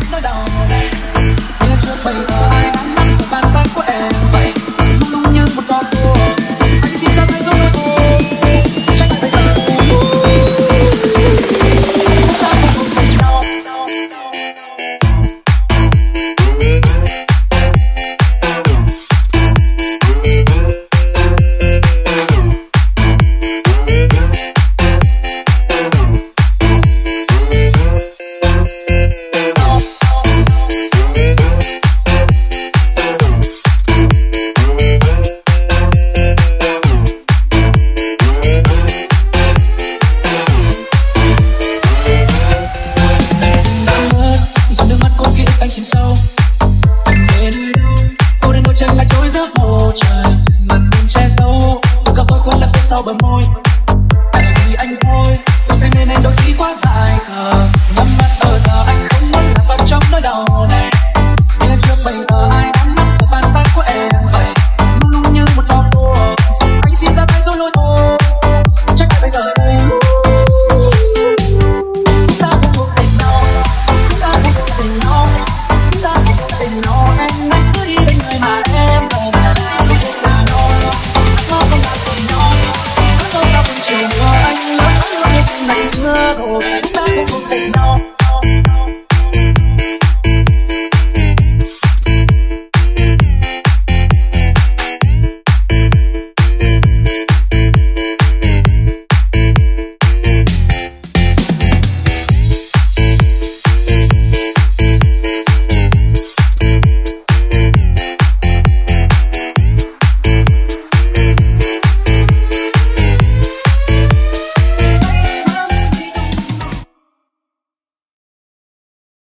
Down, down, down.